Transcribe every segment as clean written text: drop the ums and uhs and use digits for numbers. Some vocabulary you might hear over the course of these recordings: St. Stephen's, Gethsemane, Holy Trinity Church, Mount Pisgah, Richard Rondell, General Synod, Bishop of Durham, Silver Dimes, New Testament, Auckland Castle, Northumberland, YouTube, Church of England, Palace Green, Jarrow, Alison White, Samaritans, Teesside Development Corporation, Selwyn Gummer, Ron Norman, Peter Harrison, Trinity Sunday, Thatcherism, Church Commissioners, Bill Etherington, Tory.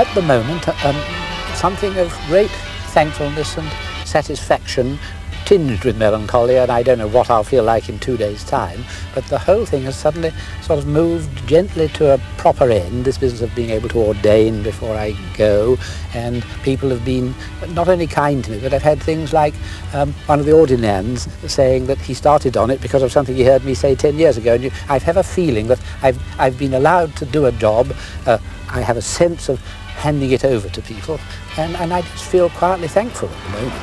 at the moment something of great thankfulness and satisfaction, tinged with melancholy, and I don't know what I'll feel like in 2 days' time, but the whole thing has suddenly sort of moved gently to a proper end, this business of being able to ordain before I go, and people have been not only kind to me, but I've had things like one of the ordinands saying that he started on it because of something he heard me say 10 years ago, and I have a feeling that I've been allowed to do a job, I have a sense of handing it over to people, and I just feel quietly thankful at the moment.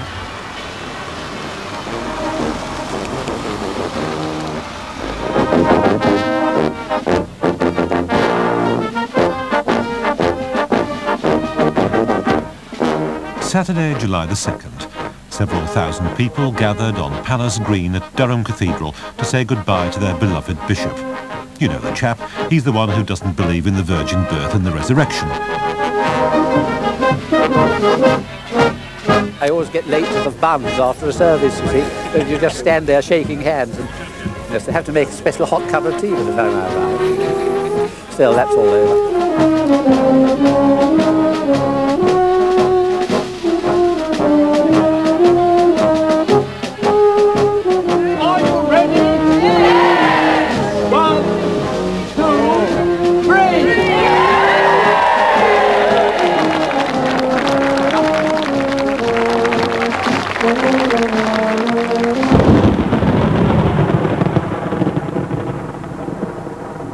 Saturday, July the 2nd. Several thousand people gathered on Palace Green at Durham Cathedral to say goodbye to their beloved bishop. You know the chap, he's the one who doesn't believe in the virgin birth and the resurrection. I always get late to the buns after a service, you see, and you just stand there shaking hands. And yes, they have to make a special hot cup of tea by the time I arrive. Still, that's all over.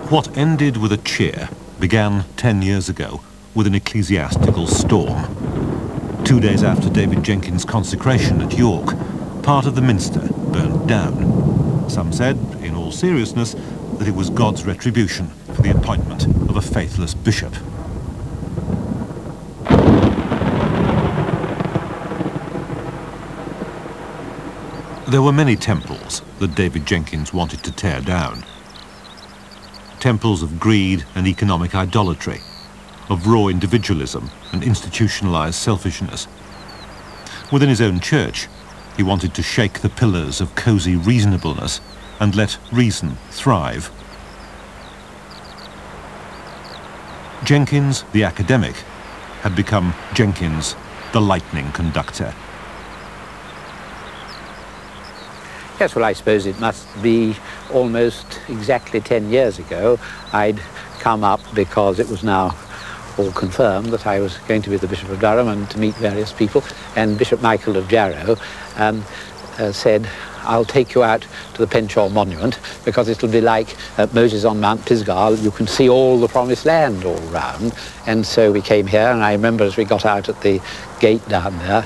What ended with a cheer began 10 years ago with an ecclesiastical storm. 2 days after David Jenkins' consecration at York, part of the Minster burned down. Some said, in all seriousness, that it was God's retribution for the appointment of a faithless bishop. There were many temples that David Jenkins wanted to tear down. Temples of greed and economic idolatry, of raw individualism and institutionalized selfishness. Within his own church, he wanted to shake the pillars of cozy reasonableness and let reason thrive. Jenkins, the academic, had become Jenkins, the lightning conductor. Yes, well, I suppose it must be almost exactly 10 years ago I'd come up because it was now all confirmed that I was going to be the Bishop of Durham and to meet various people, and Bishop Michael of Jarrow said, I'll take you out to the Penshaw Monument because it'll be like Moses on Mount Pisgah, you can see all the promised land all round. And so we came here, and I remember as we got out at the gate down there,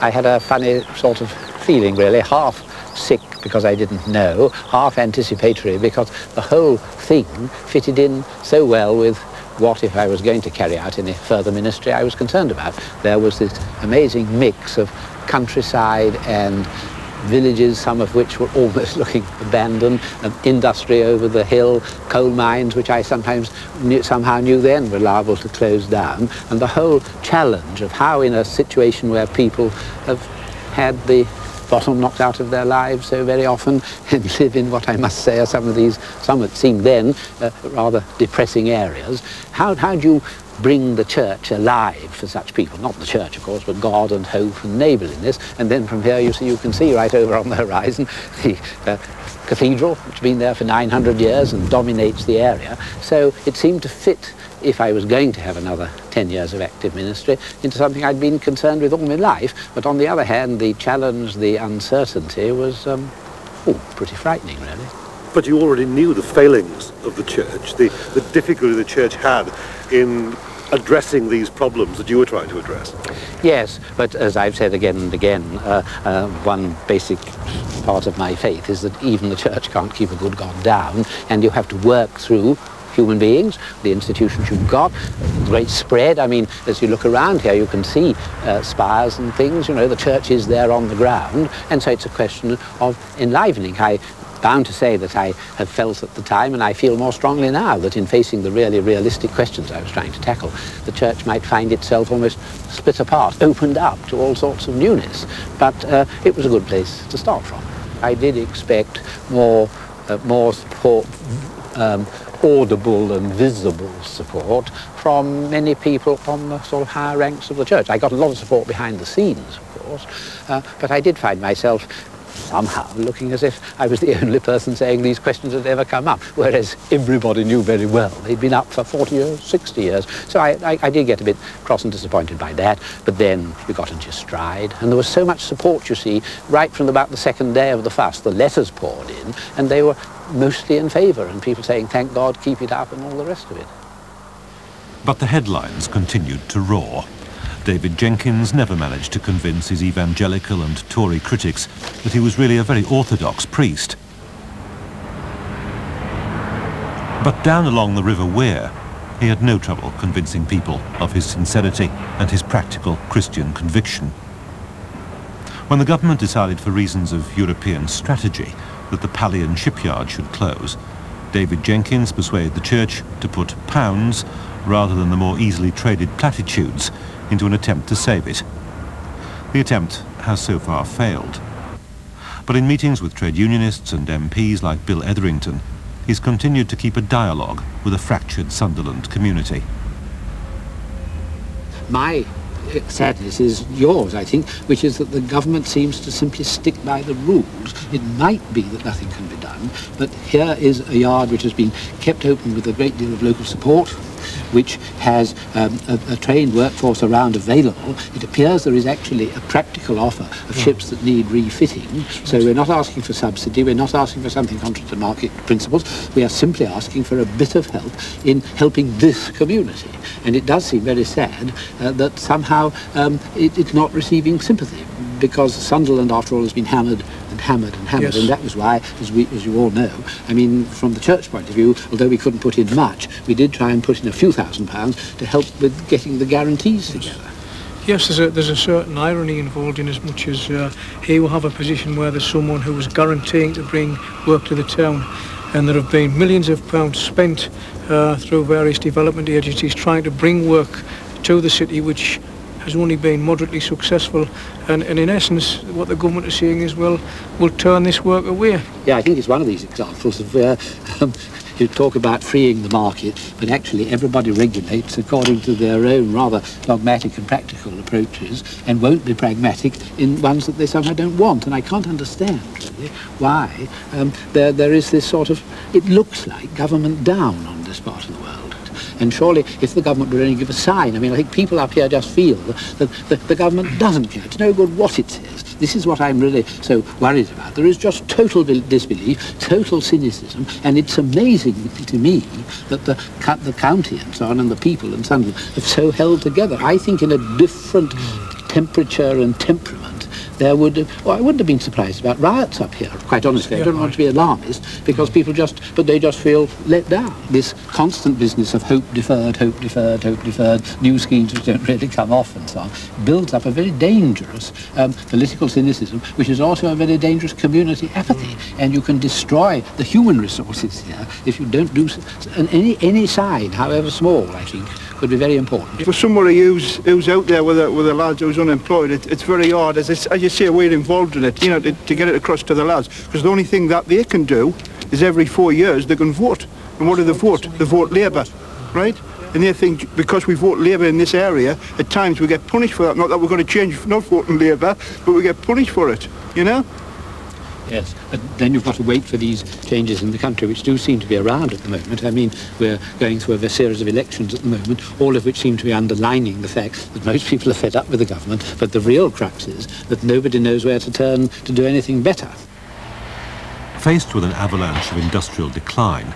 I had a funny sort of feeling, really, half sick because I didn't know, half anticipatory because the whole thing fitted in so well with what, if I was going to carry out any further ministry, I was concerned about. There was this amazing mix of countryside and villages, some of which were almost looking abandoned, and industry over the hill, coal mines, which I somehow knew then were liable to close down, and the whole challenge of how, in a situation where people have had the bottom knocked out of their lives so very often and live in what I must say are some of these, some that seemed then rather depressing areas. How do you bring the church alive for such people? Not the church, of course, but God and hope and neighbourliness. And then from here you can see right over on the horizon the cathedral, which has been there for 900 years and dominates the area. So it seemed to fit, if I was going to have another 10 years of active ministry, into something I'd been concerned with all my life. But on the other hand, the challenge, the uncertainty was pretty frightening, really. But you already knew the failings of the church, the difficulty the church had in addressing these problems that you were trying to address. Yes, but as I've said again and again, one basic part of my faith is that even the church can't keep a good God down, and you have to work through human beings, the institutions you've got, great spread. I mean, as you look around here, you can see spires and things, you know, the church is there on the ground, and so it's a question of enlivening. I'm bound to say that I have felt at the time, and I feel more strongly now, that in facing the really realistic questions I was trying to tackle, the church might find itself almost split apart, opened up to all sorts of newness. But it was a good place to start from. I did expect more support, audible and visible support from many people on the sort of higher ranks of the church. I got a lot of support behind the scenes, of course, but I did find myself somehow looking as if I was the only person saying these questions had ever come up, whereas everybody knew very well they'd been up for 40 years, 60 years. So I did get a bit cross and disappointed by that, but then you got into your stride, and there was so much support, you see, right from about the second day of the fast. The letters poured in, and they were mostly in favour, and people saying, thank God, keep it up, and all the rest of it. But the headlines continued to roar. David Jenkins never managed to convince his evangelical and Tory critics that he was really a very orthodox priest. But down along the River Wear, he had no trouble convincing people of his sincerity and his practical Christian conviction. When the government decided, for reasons of European strategy, that the Pallian shipyard should close, David Jenkins persuaded the church to put pounds, rather than the more easily traded platitudes, into an attempt to save it. The attempt has so far failed. But in meetings with trade unionists and MPs like Bill Etherington, he's continued to keep a dialogue with a fractured Sunderland community. My sadness is yours, I think, which is that the government seems to simply stick by the rules. It might be that nothing can be done, but here is a yard which has been kept open with a great deal of local support, which has a trained workforce around available. It appears there is actually a practical offer of ships that need refitting, so we're not asking for subsidy, we're not asking for something contrary to market principles, we are simply asking for a bit of help in helping this community. And it does seem very sad that somehow it's not receiving sympathy, because Sunderland, after all, has been hammered and hammered and hammered, yes. And that was why, as you all know, I mean, from the church point of view, although we couldn't put in much, we did try and put in a few £1,000s to help with getting the guarantees together. Yes, there's a certain irony involved, in as much as here we'll have a position where there's someone who was guaranteeing to bring work to the town, and there have been millions of pounds spent through various development agencies trying to bring work to the city, which has only been moderately successful, and in essence what the government is saying is, well, we'll turn this work away. Yeah, I think it's one of these examples of where you talk about freeing the market, but actually everybody regulates according to their own rather dogmatic and practical approaches, and won't be pragmatic in ones that they somehow don't want. And I can't understand really why there is this sort of, it looks like government down on this part of the world. And surely, if the government would only give a sign, I mean, I think people up here just feel that the government doesn't care. It's no good what it says. This is what I'm really so worried about. There is just total disbelief, total cynicism, and it's amazing to me that the county and so on, and the people and Sunderland, have so held together. I think in a different temperature and temperament, there would have, well, I wouldn't have been surprised about riots up here, quite honestly. I don't want to be alarmist, because people just, but they just feel let down. This constant business of hope deferred, hope deferred, hope deferred, new schemes which don't really come off and so on, builds up a very dangerous political cynicism, which is also a very dangerous community apathy. And you can destroy the human resources here if you don't do, and any side, however small, I think, could be very important. For somebody who's out there with a lad who's unemployed, it's very hard. As you say, we're involved in it, you know, to get it across to the lads, because the only thing that they can do is every 4 years they can vote. And what do they vote? They vote Labour, right? And they think because we vote Labour in this area, at times we get punished for that. Not that we're going to change not voting Labour, but we get punished for it, you know? Yes, but then you've got to wait for these changes in the country, which do seem to be around at the moment. I mean, we're going through a series of elections at the moment, all of which seem to be underlining the fact that most people are fed up with the government, but the real crux is that nobody knows where to turn to do anything better. Faced with an avalanche of industrial decline,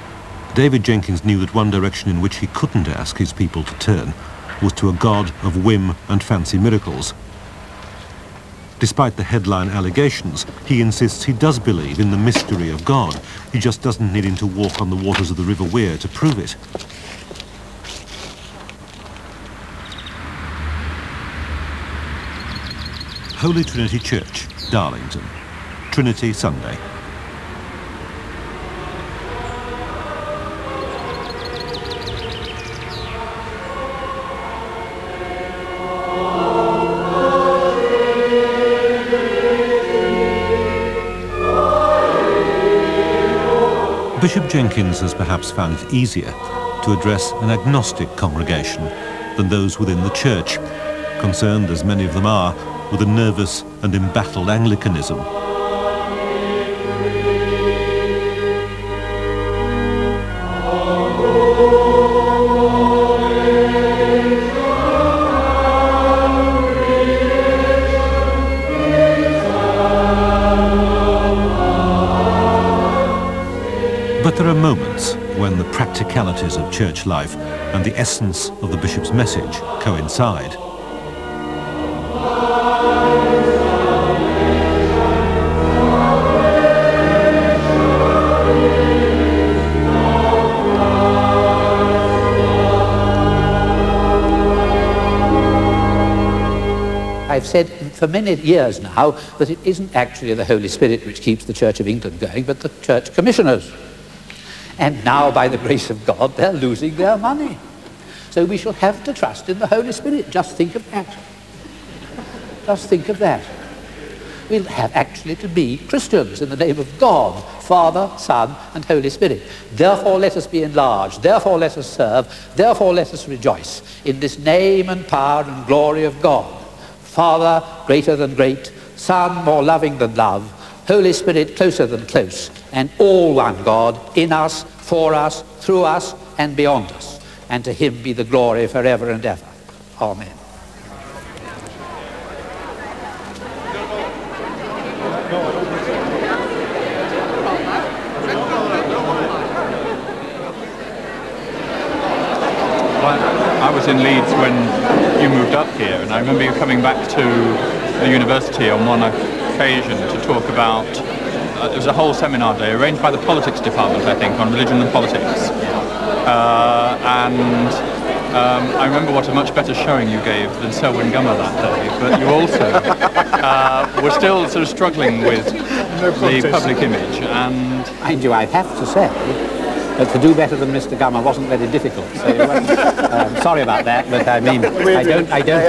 David Jenkins knew that one direction in which he couldn't ask his people to turn was to a god of whim and fancy miracles. Despite the headline allegations, he insists he does believe in the mystery of God. He just doesn't need him to walk on the waters of the River Wear to prove it. Holy Trinity Church, Darlington. Trinity Sunday. Bishop Jenkins has perhaps found it easier to address an agnostic congregation than those within the church, concerned as many of them are with a nervous and embattled Anglicanism. There are moments when the practicalities of church life and the essence of the bishop's message coincide. I've said for many years now that it isn't actually the Holy Spirit which keeps the Church of England going, but the Church Commissioners. And now, by the grace of God, they're losing their money. So we shall have to trust in the Holy Spirit. Just think of that. Just think of that. We'll have actually to be Christians in the name of God, Father, Son, and Holy Spirit. Therefore let us be enlarged. Therefore let us serve. Therefore let us rejoice in this name and power and glory of God. Father, greater than great. Son, more loving than love. Holy Spirit, closer than close, and all one God, in us, for us, through us, and beyond us. And to him be the glory forever and ever. Amen. Well, I was in Leeds when you moved up here, and I remember you coming back to the university on one occasion to talk about, it was a whole seminar day arranged by the politics department, I think, on religion and politics. I remember what a much better showing you gave than Selwyn Gummer that day, but you also were still sort of struggling with the public image. And mind you, I have to say that to do better than Mr. Gummer wasn't very difficult. So sorry about that, but I mean, I don't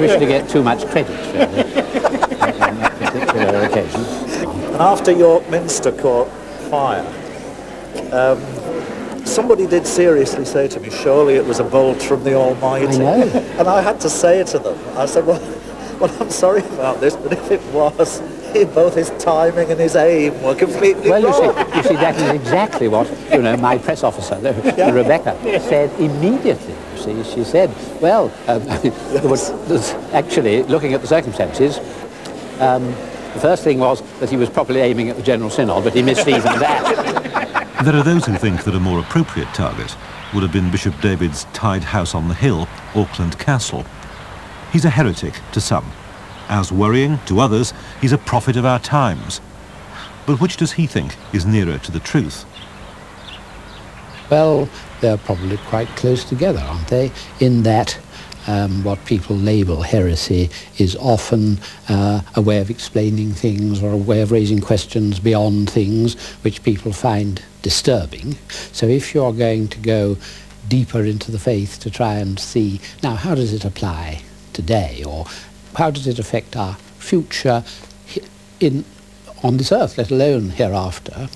wish to get too much credit for it. After York Minster caught fire, somebody did seriously say to me, surely it was a bolt from the Almighty. I know. And I had to say to them, I said, well, I'm sorry about this, but if it was, both his timing and his aim were completely wrong. You see, that is exactly what, you know, my press officer, Rebecca, said immediately. She said, well, actually, looking at the circumstances, the first thing was that he was properly aiming at the General Synod, but he missed even that. There are those who think that a more appropriate target would have been Bishop David's tied house on the hill, Auckland Castle. He's a heretic to some. As worrying to others, he's a prophet of our times. But which does he think is nearer to the truth? Well, they're probably quite close together, aren't they? In that what people label heresy is often a way of explaining things or a way of raising questions beyond things which people find disturbing. So if you're going to go deeper into the faith to try and see, now how does it apply today, or how does it affect our future on this earth, let alone hereafter,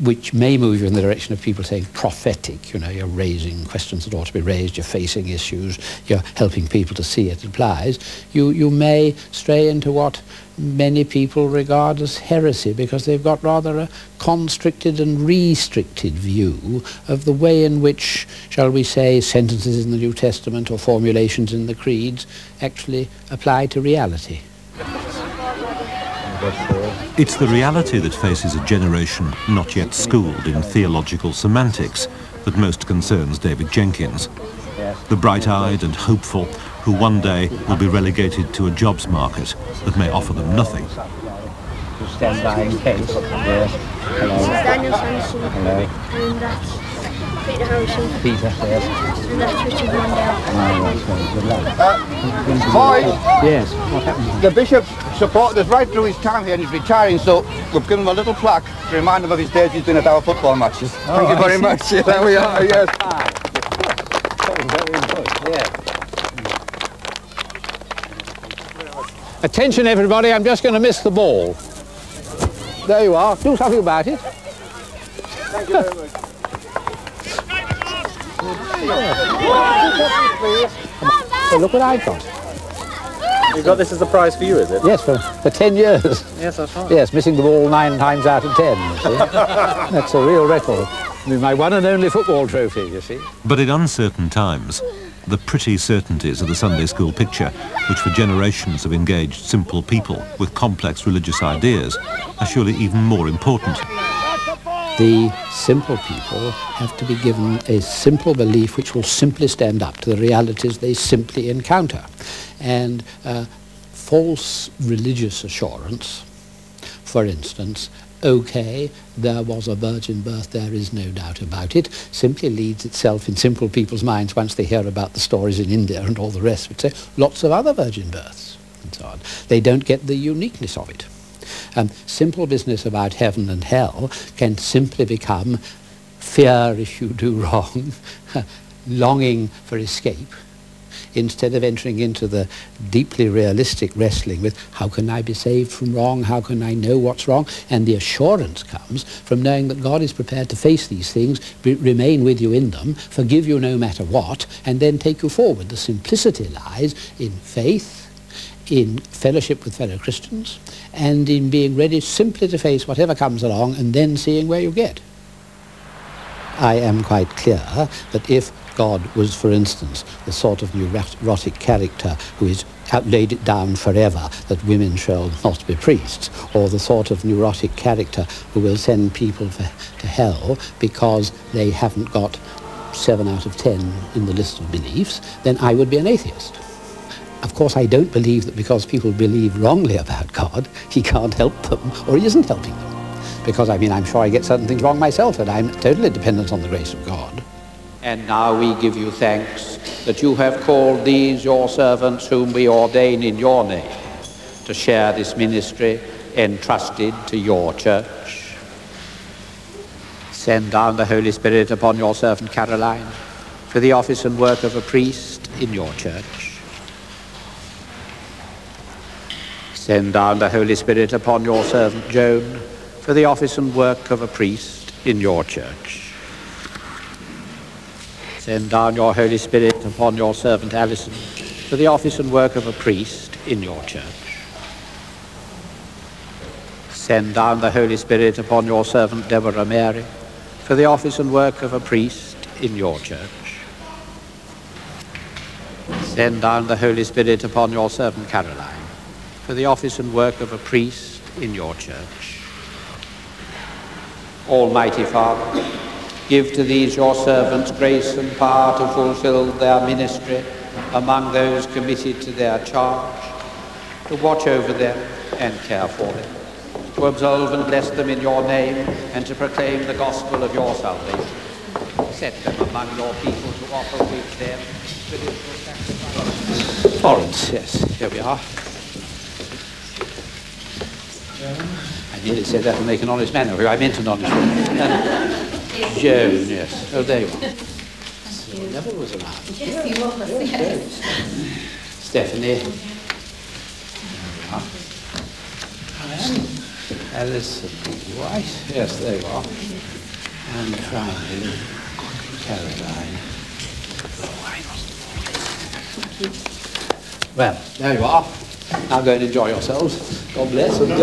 which may move you in the direction of people saying prophetic, you know, you're raising questions that ought to be raised, you're facing issues, you're helping people to see it applies, you may stray into what many people regard as heresy, because they've got rather a constricted and restricted view of the way in which, shall we say, sentences in the New Testament or formulations in the creeds actually apply to reality. It's the reality that faces a generation not yet schooled in theological semantics that most concerns David Jenkins, the bright-eyed and hopeful who one day will be relegated to a jobs market that may offer them nothing. Stand by in case. Peter Harrison. Peter, yes. And that's Richard Rondell. Boys! Yes, what happened? The bishop supported us right through his time here, and he's retiring, so we've given him a little plaque to remind him of his days he's been at our football matches. Oh, thank you very much. Yeah, there we are, yes. Very good, yeah. Attention everybody, I'm just going to miss the ball. There you are, do something about it. Thank you very much. So look what I've got. You've got this as a prize for you, is it? Yes, for 10 years. Yes, that's right. Yes, missing the ball 9 times out of 10. You see? That's a real record. I mean, my one and only football trophy, you see. But in uncertain times, the pretty certainties of the Sunday school picture, which for generations have engaged simple people with complex religious ideas, are surely even more important. The simple people have to be given a simple belief which will simply stand up to the realities they simply encounter. And false religious assurance, for instance, okay, there was a virgin birth, there is no doubt about it, simply leads itself in simple people's minds once they hear about the stories in India and all the rest, would say, lots of other virgin births and so on. They don't get the uniqueness of it. Simple business about heaven and hell can simply become fear if you do wrong, longing for escape, instead of entering into the deeply realistic wrestling with how can I be saved from wrong, how can I know what's wrong, and the assurance comes from knowing that God is prepared to face these things, remain with you in them, forgive you no matter what, and then take you forward. The simplicity lies in faith, in fellowship with fellow Christians, and in being ready simply to face whatever comes along and then seeing where you get. I am quite clear that if God was, for instance, the sort of neurotic character who is laid it down forever that women shall not be priests, or the sort of neurotic character who will send people to hell because they haven't got 7 out of 10 in the list of beliefs, then I would be an atheist. Of course, I don't believe that because people believe wrongly about God, he can't help them, or he isn't helping them. Because, I mean, I'm sure I get certain things wrong myself, and I'm totally dependent on the grace of God. And now we give you thanks that you have called these your servants whom we ordain in your name to share this ministry entrusted to your church. Send down the Holy Spirit upon your servant Caroline for the office and work of a priest in your church. Send down the Holy Spirit upon your servant Joan for the office and work of a priest in your church. Send down your Holy Spirit upon your servant Alison for the office and work of a priest in your church. Send down the Holy Spirit upon your servant Deborah Mary for the office and work of a priest in your church. Send down the Holy Spirit upon your servant Caroline for the office and work of a priest in your church. Almighty Father, give to these your servants grace and power to fulfill their ministry among those committed to their charge, to watch over them and care for them, to absolve and bless them in your name, and to proclaim the gospel of your salvation. Set them among your people to offer with them spiritual sacrifice. Florence, yes, here we are. I nearly said that to make an honest man of you. I meant an honest man. Joan, yes. Oh, there you are. Thank you. Neville was around. Yes, he was. Yes. Stephanie. There we are. And Alison White. Yes, there you are. And Crowley. Caroline. Oh, I wasn't born. Thank you. Well, there you are. Now go and enjoy yourselves. God bless. And,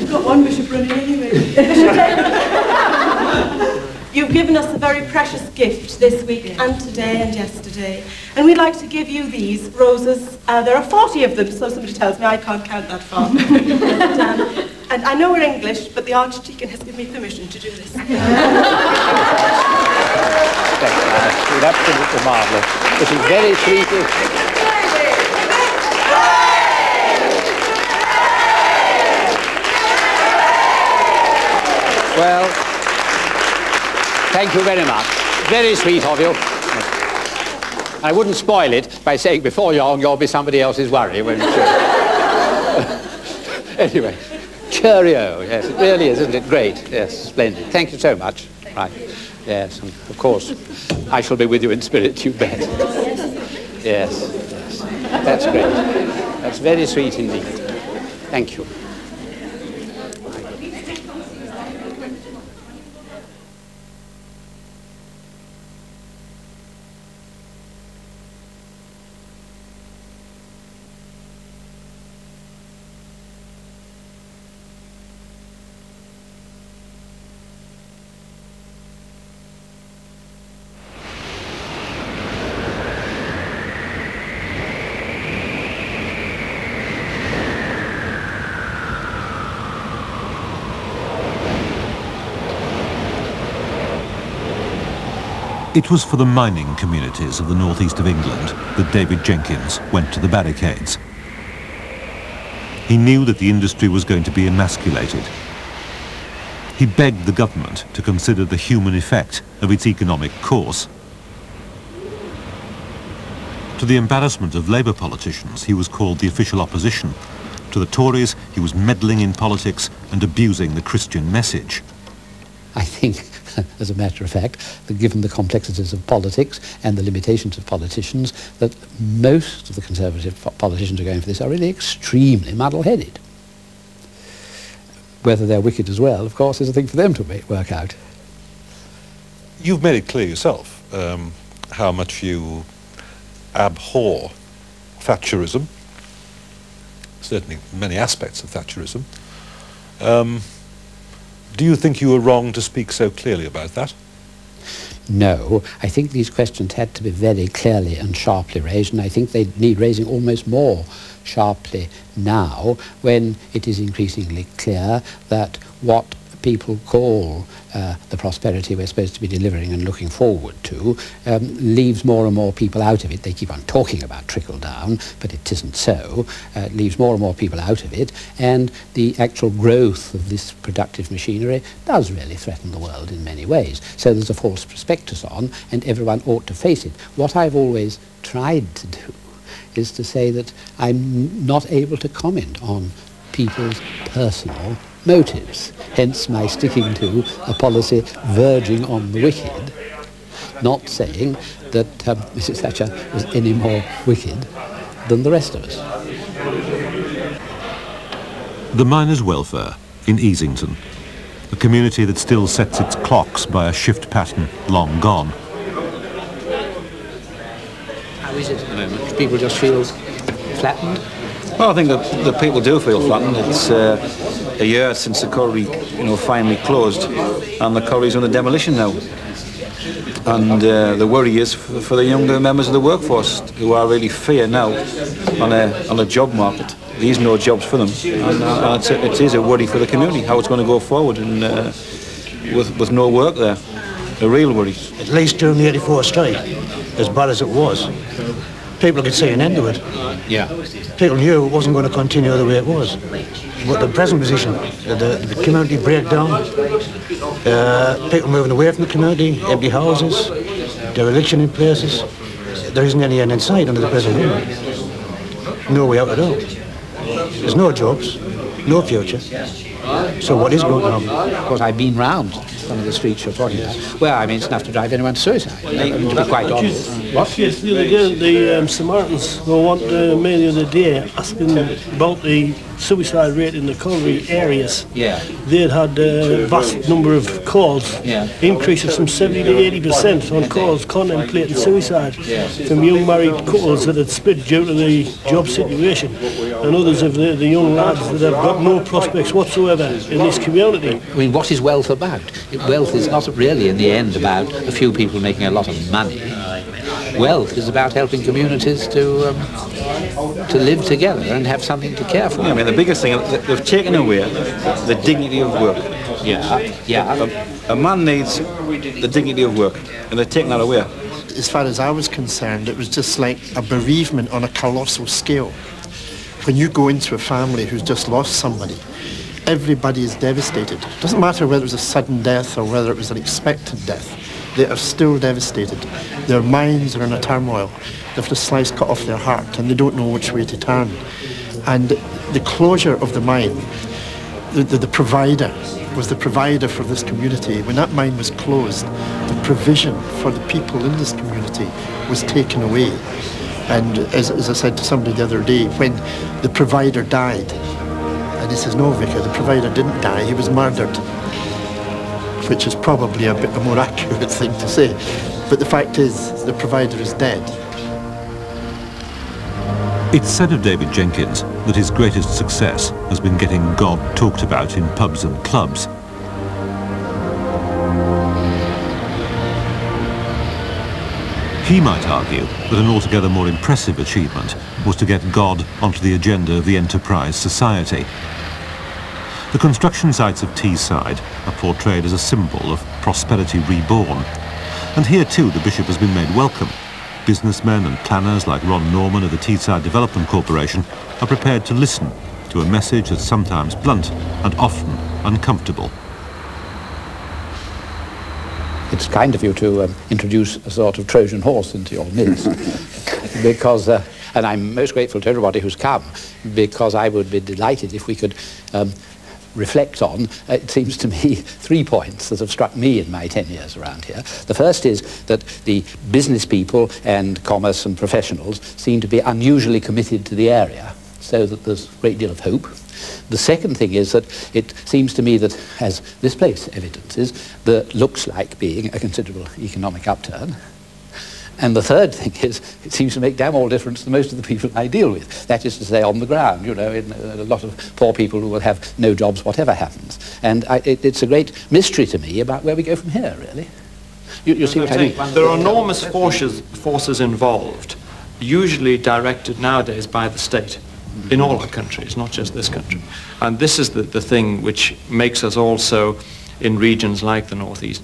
You've got one bishop running anyway. You've given us a very precious gift this week and today and yesterday. And we'd like to give you these roses. There are 40 of them, so somebody tells me I can't count that far. And I know we're English, but the Archdeacon has given me permission to do this. It's absolutely marvellous. This is very sweet. Well, thank you very much. Very sweet of you. I wouldn't spoil it by saying before long you'll be somebody else's worry, won't you? Anyway, cheerio. Yes, it really is, isn't it? Great. Yes, splendid. Thank you so much. Right. Yes, and of course, I shall be with you in spirit, you bet. Yes, yes. That's great. That's very sweet indeed. Thank you. It was for the mining communities of the northeast of England that David Jenkins went to the barricades. He knew that the industry was going to be emasculated. He begged the government to consider the human effect of its economic course. To the embarrassment of Labour politicians, he was called the official opposition. To the Tories, he was meddling in politics and abusing the Christian message. I think, as a matter of fact, that given the complexities of politics and the limitations of politicians, that most of the Conservative politicians who are going for this are really extremely muddle-headed. Whether they're wicked as well, of course, is a thing for them to work out. You've made it clear yourself how much you abhor Thatcherism, certainly many aspects of Thatcherism. Do you think you were wrong to speak so clearly about that? No, I think these questions had to be very clearly and sharply raised, and I think they need raising almost more sharply now, when it is increasingly clear that what people call the prosperity we're supposed to be delivering and looking forward to leaves more and more people out of it. They keep on talking about trickle down, but it isn't so. It leaves more and more people out of it, and the actual growth of this productive machinery does really threaten the world in many ways. So there's a false prospectus on, and everyone ought to face it. What I've always tried to do is to say that I'm not able to comment on people's personal motives, hence my sticking to a policy verging on the wicked, not saying that Mrs. Thatcher was any more wicked than the rest of us. The miners' welfare in Easington, a community that still sets its clocks by a shift pattern long gone. How is it at the moment? Do people just feel flattened? Well, I think the people do feel flattened. It's a year since the colliery, finally closed, and the colliery's under demolition now. And the worry is for the younger members of the workforce, who are really fear now on a job market. There's no jobs for them, and it is a worry for the community how it's going to go forward, and with no work there, a real worry. At least during the '84 strike, as bad as it was, people could see an end to it. Yeah. People knew it wasn't going to continue the way it was. But the present position, the community breakdown, people moving away from the community, empty houses, dereliction in places, there isn't any end in sight under the present moment. No way out at all. There's no jobs, no future. So what is going on? Of course, I've been round some of the streets you're talking about. Well, I mean, it's enough to drive anyone to suicide. To be quite honest. What? Yes, the other day, the Samaritans were mainly the other day asking about the suicide rate in the colliery areas. Yeah. They had a vast number of calls, increase of some 70 to 80% on calls contemplating suicide from young married couples that had split due to the job situation, and others of the young lads that have got no prospects whatsoever in this community. I mean, what is wealth about? Wealth is not really, in the end, about a few people making a lot of money. Wealth is about helping communities to live together and have something to care for. Yeah, I mean, the biggest thing, they've taken away the dignity of work. Yeah, yeah. A man needs the dignity of work, and they've taken that away. As far as I was concerned, it was just like a bereavement on a colossal scale. When you go into a family who's just lost somebody, everybody is devastated. It doesn't matter whether it was a sudden death or whether it was an expected death. They are still devastated. Their minds are in a turmoil. They've just sliced cut off their heart, and they don't know which way to turn. And the closure of the mine, the provider, was the provider for this community. When that mine was closed, the provision for the people in this community was taken away. And as I said to somebody the other day, when the provider died, and he says, no, Vicar, the provider didn't die, he was murdered. Which is probably a more accurate thing to say. But the fact is, the provider is dead. It's said of David Jenkins that his greatest success has been getting God talked about in pubs and clubs. He might argue that an altogether more impressive achievement was to get God onto the agenda of the Enterprise Society. The construction sites of Teesside are portrayed as a symbol of prosperity reborn. And here too the bishop has been made welcome. Businessmen and planners like Ron Norman of the Teesside Development Corporation are prepared to listen to a message that's sometimes blunt and often uncomfortable. It's kind of you to introduce a sort of Trojan horse into your midst, because, and I'm most grateful to everybody who's come, because I would be delighted if we could reflect on, it seems to me, 3 points that have struck me in my 10 years around here. The first is that the business people and commerce and professionals seem to be unusually committed to the area, so that there's a great deal of hope. The second thing is that it seems to me that, as this place evidences, there looks like being a considerable economic upturn. And the third thing is, it seems to make damn all difference to most of the people I deal with. That is to say, on the ground, you know, in a lot of poor people who will have no jobs whatever happens. And it's a great mystery to me about where we go from here, really. You see what I mean? There are enormous forces involved, usually directed nowadays by the state, in all our countries, not just this country. And this is the thing which makes us also, in regions like the Northeast,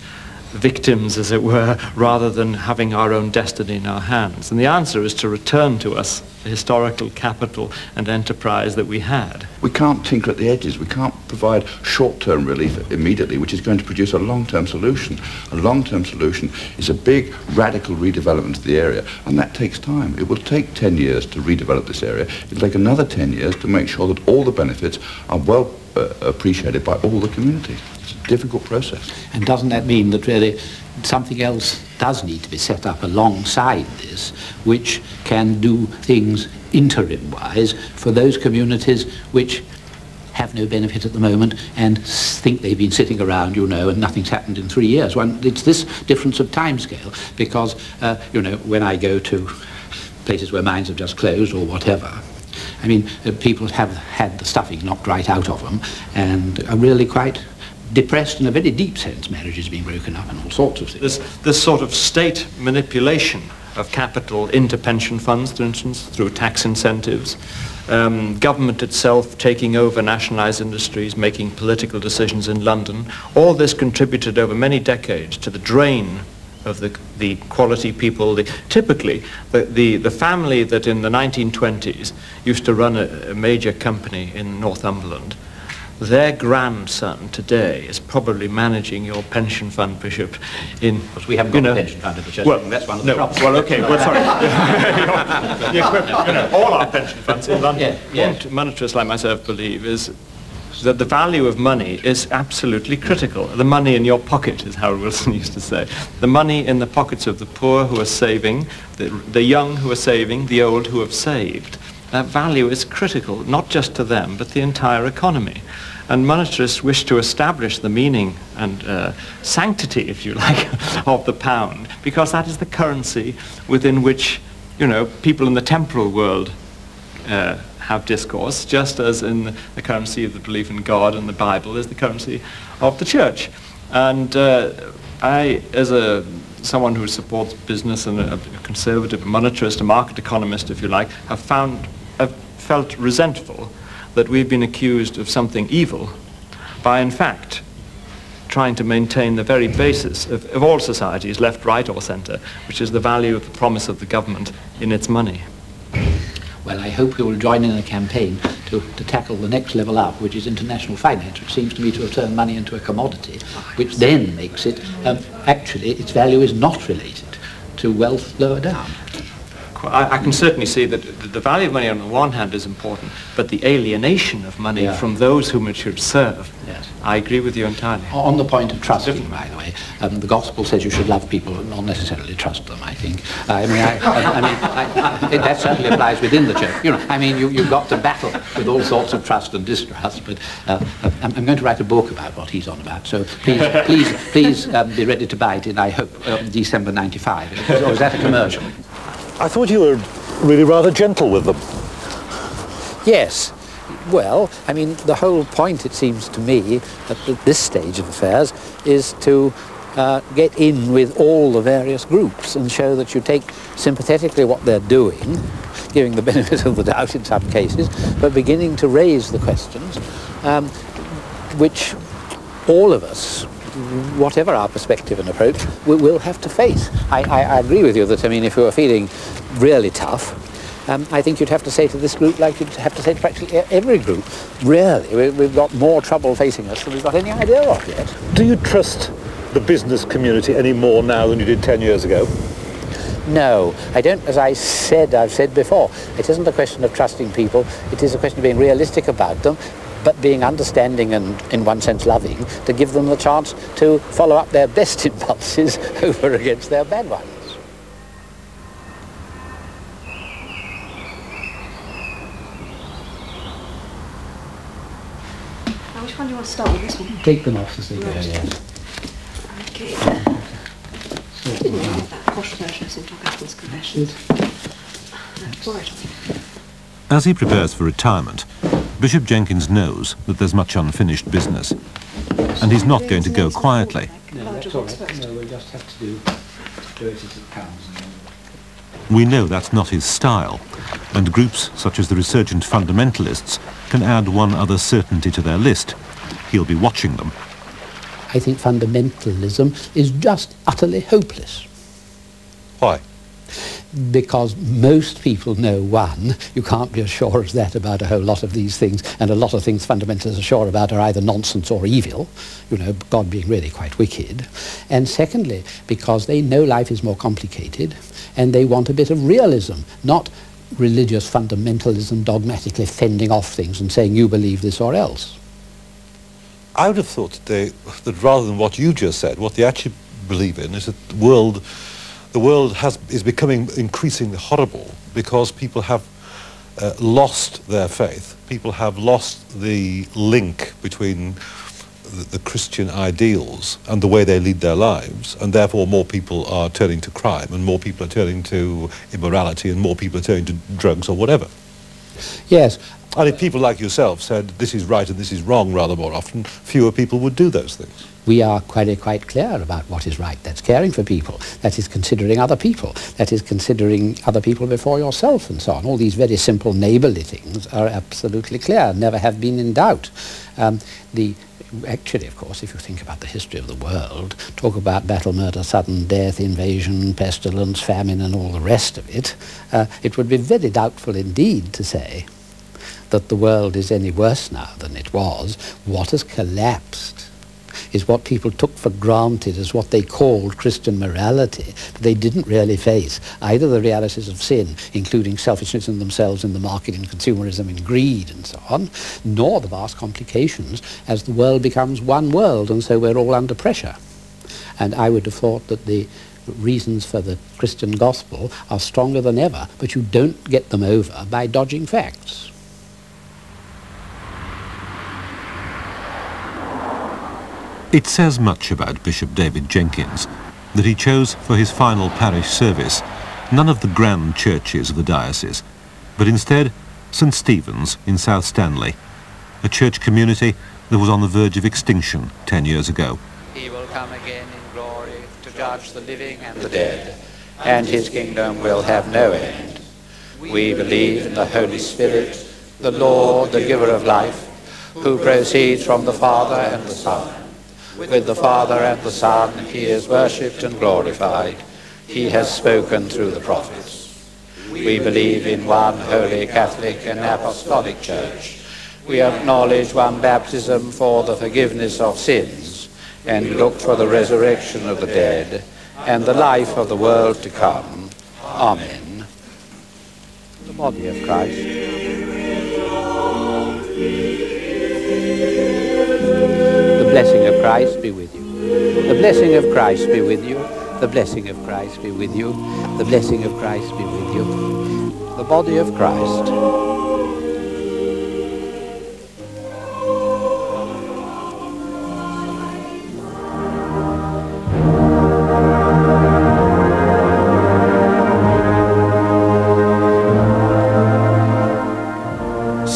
victims, as it were, rather than having our own destiny in our hands. And the answer is to return to us the historical capital and enterprise that we had. We can't tinker at the edges. We can't provide short-term relief immediately, which is going to produce a long-term solution. A long-term solution is a big, radical redevelopment of the area, and that takes time. It will take 10 years to redevelop this area. It'll take another 10 years to make sure that all the benefits are well appreciated by all the community. It's a difficult process. And doesn't that mean that really something else does need to be set up alongside this, which can do things interim-wise for those communities which have no benefit at the moment and think they've been sitting around, you know, and nothing's happened in 3 years? It's this difference of timescale, because, you know, when I go to places where mines have just closed or whatever, I mean, people have had the stuffing knocked right out of them and are really quite depressed in a very deep sense. Marriages being broken up and all sorts of things. This sort of state manipulation of capital into pension funds, for instance, through tax incentives, government itself taking over nationalised industries, making political decisions in London, all this contributed over many decades to the drain of the quality people. Typically, the family that in the 1920s used to run a major company in Northumberland, their grandson today is probably managing your pension fund, Bishop, in... Because we haven't got a pension fund at the church. Well, that's one of the problems. Well, OK, well, sorry. All our pension funds in London. Yeah. What monetarists like myself believe is that the value of money is absolutely critical. The money in your pocket, as Harold Wilson used to say. The money in the pockets of the poor who are saving, the young who are saving, the old who have saved. That value is critical, not just to them, but the entire economy. And monetarists wish to establish the meaning and sanctity, if you like, of the pound, because that is the currency within which, you know, people in the temporal world have discourse, just as in the currency of the belief in God and the Bible is the currency of the church. And I, as someone who supports business and a conservative monetarist, a market economist, if you like, have felt resentful that we've been accused of something evil by, in fact, trying to maintain the very basis of all societies, left, right, or centre, which is the value of the promise of the government in its money. Well, I hope you will join in a campaign to tackle the next level up, which is international finance, which seems to me to have turned money into a commodity, which then makes it, actually, its value is not related to wealth lower down. I can certainly see that the value of money on the one hand is important, but the alienation of money from those whom it should serve, I agree with you entirely. On the point of trusting, by the way, the Gospel says you should love people and not necessarily trust them, I think. I mean, that certainly applies within the church. You know, I mean, you've got to battle with all sorts of trust and distrust, but I'm going to write a book about what he's on about, so please be ready to buy it in, I hope, December 95. Or is that a commercial? I thought you were really rather gentle with them. Yes. Well, I mean, the whole point, it seems to me, at this stage of affairs, is to get in with all the various groups and show that you take sympathetically what they're doing, giving the benefit of the doubt in some cases, but beginning to raise the questions which all of us whatever our perspective and approach, we'll have to face. I agree with you that, I mean, if you were feeling really tough, I think you'd have to say to this group, like you'd have to say to practically every group, really, we've got more trouble facing us than we've got any idea of yet. Do you trust the business community any more now than you did 10 years ago? No, I don't. As I've said before, it isn't a question of trusting people, it is a question of being realistic about them, but being understanding and, in one sense, loving, to give them the chance to follow up their best impulses over against their bad ones. Now, which one do you want to start with? This one? Take them off this evening. Okay. I didn't have that posh version of St. Augustine's Confessions. As he prepares for retirement, Bishop Jenkins knows that there's much unfinished business, and he's not going to go quietly. No, that's all right. No, we'll just have to do it as it comes. We know that's not his style, and groups such as the resurgent fundamentalists can add one other certainty to their list. He'll be watching them. I think fundamentalism is just utterly hopeless. Why? Because most people know, one, you can't be as sure as that about a whole lot of these things, and a lot of things fundamentalists are sure about are either nonsense or evil, you know, God being really quite wicked. And secondly, because they know life is more complicated, and they want a bit of realism, not religious fundamentalism dogmatically fending off things and saying you believe this or else. I would have thought that rather than what you just said, what they actually believe in is that the world is becoming increasingly horrible because people have lost their faith. People have lost the link between the Christian ideals and the way they lead their lives, and therefore more people are turning to crime, and more people are turning to immorality, and more people are turning to drugs or whatever. Yes. And if people like yourself said this is right and this is wrong rather more often, fewer people would do those things. We are quite clear about what is right. That's caring for people. That is considering other people. That is considering other people before yourself and so on. All these very simple neighbourly things are absolutely clear, never have been in doubt. Actually, of course, if you think about the history of the world, talk about battle, murder, sudden death, invasion, pestilence, famine and all the rest of it, it would be very doubtful indeed to say that the world is any worse now than it was. What has collapsed is what people took for granted as what they called Christian morality, but they didn't really face either the realities of sin, including selfishness in themselves, in the market, in consumerism, in greed and so on, nor the vast complications as the world becomes one world, and so we're all under pressure. And I would have thought that the reasons for the Christian gospel are stronger than ever, but you don't get them over by dodging facts. It says much about Bishop David Jenkins that he chose for his final parish service none of the grand churches of the diocese, but instead St Stephen's in South Stanley, a church community that was on the verge of extinction 10 years ago. He will come again in glory to judge the living and the dead, and his kingdom will have no end. We believe in the Holy Spirit, the Lord, the giver of life, who proceeds from the Father and the Son. With the Father and the Son, he is worshipped and glorified. He has spoken through the prophets. We believe in one holy Catholic and Apostolic Church. We acknowledge one baptism for the forgiveness of sins, and look for the resurrection of the dead and the life of the world to come. Amen. The body of Christ. The blessing of Christ be with you. The blessing of Christ be with you. The blessing of Christ be with you. The blessing of Christ be with you. The body of Christ.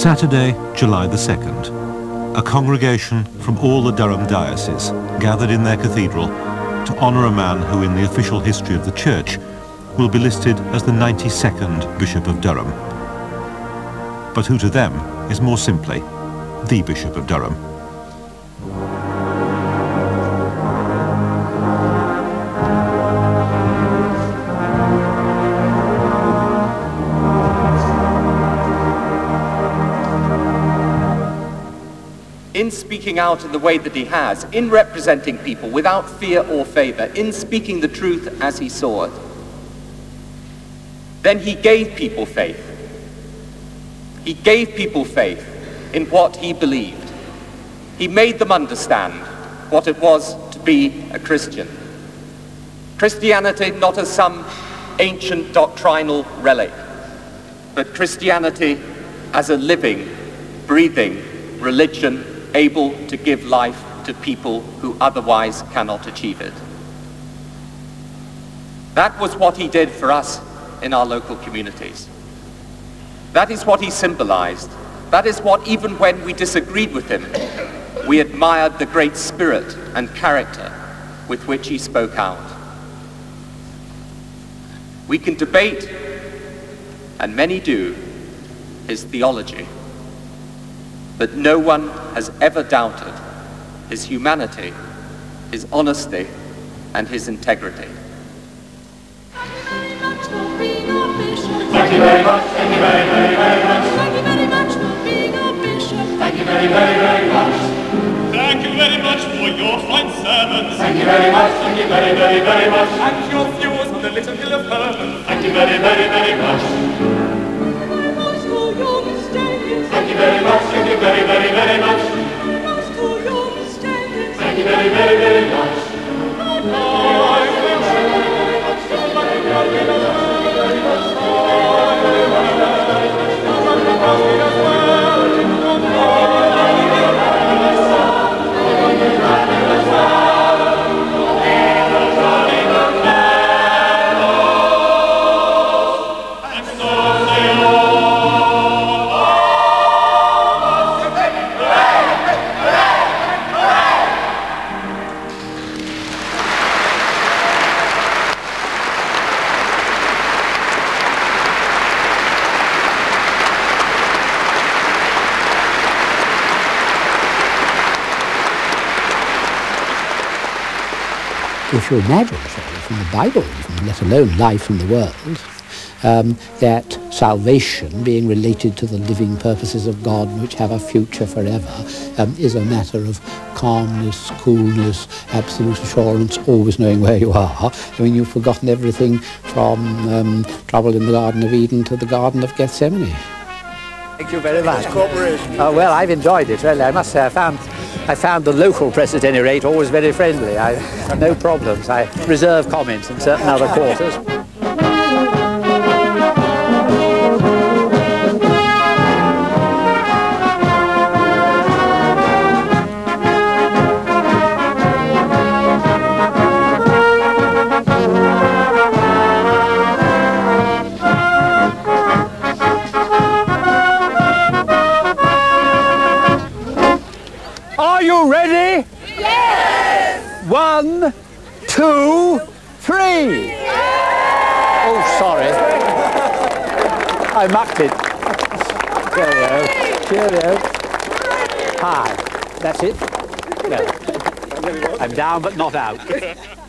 Saturday, July the 2nd. A congregation from all the Durham diocese gathered in their cathedral to honour a man who in the official history of the church will be listed as the 92nd Bishop of Durham, but who to them is more simply the Bishop of Durham. in speaking out in the way that he has, in representing people without fear or favor, in speaking the truth as he saw it. Then he gave people faith. He gave people faith in what he believed. He made them understand what it was to be a Christian. Christianity not as some ancient doctrinal relic, but Christianity as a living, breathing religion able to give life to people who otherwise cannot achieve it. That was what he did for us in our local communities. That is what he symbolized. That is what, even when we disagreed with him, we admired the great spirit and character with which he spoke out. We can debate, and many do, his theology, but no one has ever doubted his humanity, his honesty, and his integrity. Thank you very much for being our bishop. Thank you very much. Thank you very, very, very much. Thank you very much for being our bishop. Thank you very, very, very much. Thank you very much for your fine sermons. Thank you very much. Thank you very, very, very much. And your views on the little hill of Herman. Thank you very, very, very much. Thank you very much, thank you very, very, very much. I must call your mistakes. Thank you very, very, very much. If you imagine, from the Bible even, let alone life in the world, that salvation being related to the living purposes of God which have a future forever is a matter of calmness, coolness, absolute assurance, always knowing where you are. I mean, you've forgotten everything from trouble in the Garden of Eden to the Garden of Gethsemane. Thank you very much. Oh, well, I've enjoyed it, really. I must say, I found the local press, at any rate, always very friendly. I have no problems. I reserve comments in certain other quarters. One, two, three! Oh, sorry. I mucked it. Cheerio. Cheerio. Hi. That's it? No. I'm down but not out.